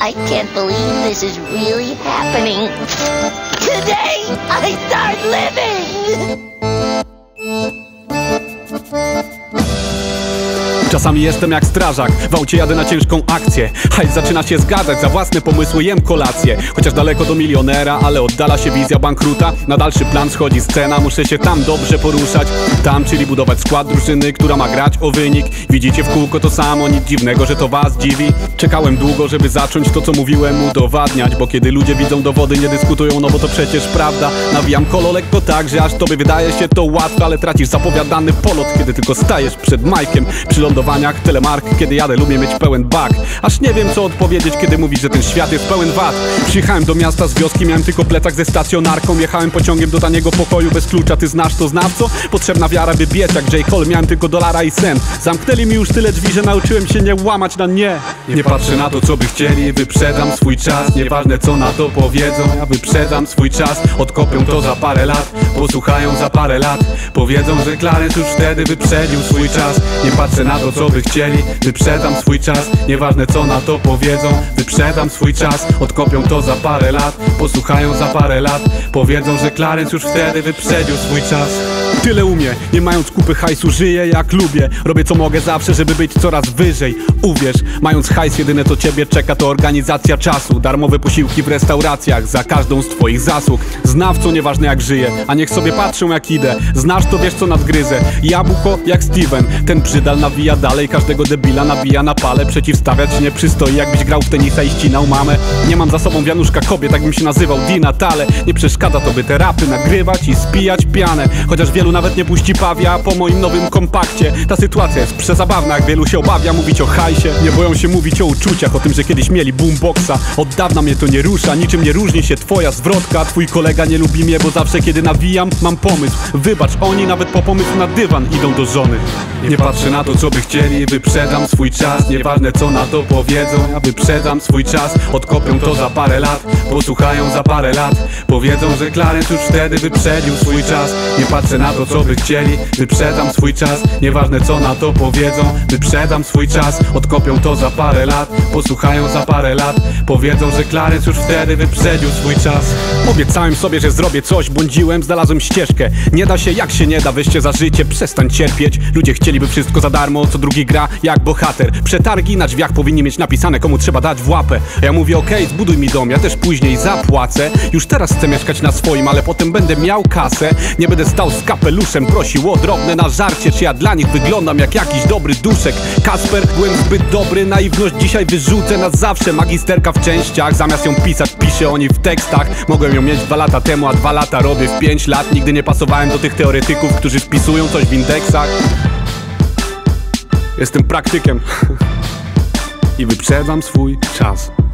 I can't believe this is really happening. Today, I start living! Czasami jestem jak strażak, w aucie jadę na ciężką akcję. Hajs zaczyna się zgadzać, za własne pomysły jem kolację. Chociaż daleko do milionera, ale oddala się wizja bankruta. Na dalszy plan schodzi scena, muszę się tam dobrze poruszać. Tam, czyli budować skład drużyny, która ma grać o wynik. Widzicie w kółko to samo, nic dziwnego, że to was dziwi. Czekałem długo, żeby zacząć to, co mówiłem, udowadniać. Bo kiedy ludzie widzą dowody, nie dyskutują, no bo to przecież prawda. Nawijam kolo lekko tak, że aż tobie wydaje się to łatwe, ale tracisz zapowiadany polot, kiedy tylko stajesz przed majkiem. Telemark, kiedy jadę, lubię mieć pełen bak. Aż nie wiem, co odpowiedzieć, kiedy mówisz, że ten świat jest pełen wad. Przyjechałem do miasta z wioski, miałem tylko plecak ze stacjonarką. Jechałem pociągiem do taniego pokoju bez klucza, ty znasz to znawco? Potrzebna wiara, by biec jak J. Cole, miałem tylko dolara i sen. Zamknęli mi już tyle drzwi, że nauczyłem się nie łamać na nie. Nie patrzę na to, co by chcieli, wyprzedam swój czas. Nieważne, co na to powiedzą, ja wyprzedam swój czas. Odkopią to za parę lat, posłuchają za parę lat. Powiedzą, że Klarenz już wtedy wyprzedził swój czas. Nie patrzę na to, co by chcieli, wyprzedam swój czas. Nieważne, co na to powiedzą, wyprzedam swój czas. Odkopią to za parę lat, posłuchają za parę lat. Powiedzą, że Klarenz już wtedy wyprzedził swój czas. Tyle umie, nie mając kupy hajsu, żyję jak lubię. Robię co mogę zawsze, żeby być coraz wyżej. Uwierz, mając hajs, jedyne co ciebie czeka to organizacja czasu. Darmowe posiłki w restauracjach za każdą z twoich zasług. Znawco, nieważne jak żyję, a niech sobie patrzą jak idę. Znasz to, wiesz co nadgryzę, jabłko jak Steven. Ten przydal nawija dalej, każdego debila nabija na pale. Przeciwstawiać się nie przystoi, jakbyś grał w tenisa i ścinał mamę. Nie mam za sobą wianuszka kobiet, tak bym się nazywał Di Natale. Nie przeszkadza to, by te rapy nagrywać i spijać pianę. Chociaż wielu nawet nie puści pawia po moim nowym kompakcie. Ta sytuacja jest przezabawna, jak wielu się obawia mówić o hajsie. Nie boją się mówić o uczuciach, o tym, że kiedyś mieli boomboxa. Od dawna mnie to nie rusza, niczym nie różni się twoja zwrotka. Twój kolega nie lubi mnie, bo zawsze kiedy nawijam, mam pomysł. Wybacz, oni nawet po pomysł na dywan idą do żony. Nie patrzę na to, co by chcieli, wyprzedam swój czas. Nieważne, co na to powiedzą, ja wyprzedam swój czas. Odkopią to za parę lat, posłuchają za parę lat. Powiedzą, że Klarenz już wtedy wyprzedził swój czas. Nie patrzę na to, co by chcieli, wyprzedam swój czas. Nieważne, co na to powiedzą, wyprzedam swój czas. Odkopią to za parę lat, posłuchają za parę lat. Powiedzą, że Klarenz już wtedy wyprzedził swój czas. Obiecałem sobie, że zrobię coś, błądziłem, znalazłem ścieżkę. Nie da się, jak się nie da, weźcie za życie, przestań cierpieć. Ludzie chcieliby wszystko za darmo, co drugi gra jak bohater. Przetargi na drzwiach powinni mieć napisane, komu trzeba dać w łapę. Ja mówię, okej, zbuduj mi dom, ja też później zapłacę. Już teraz chcę mieszkać na swoim, ale potem będę miał kasę. Nie będę stał z kapeluszem, prosił o drobne na żarcie. Czy ja dla nich wyglądam jak jakiś dobry duszek? Kasper, byłem zbyt dobry, naiwność dzisiaj wyrzucę na zawsze. Magisterka w częściach, zamiast ją pisać, piszę o niej w tekstach. Mogłem ją mieć 2 lata temu, a 2 lata robię w 5 lat. Nigdy nie pasowałem do tych teoretyków, którzy wpisują coś w indeksach. Jestem praktykiem i wyprzedzam swój czas.